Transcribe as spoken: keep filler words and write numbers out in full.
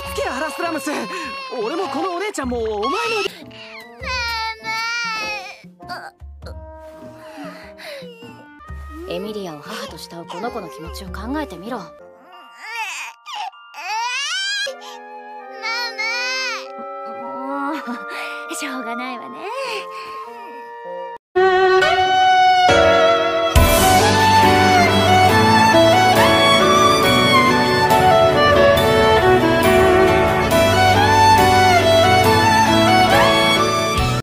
落ち着けアラスラムス。俺もこのお姉ちゃんもお前のママ。エミリアを母と慕うこの子の気持ちを考えてみろ。ママ。もうしょうがないわね。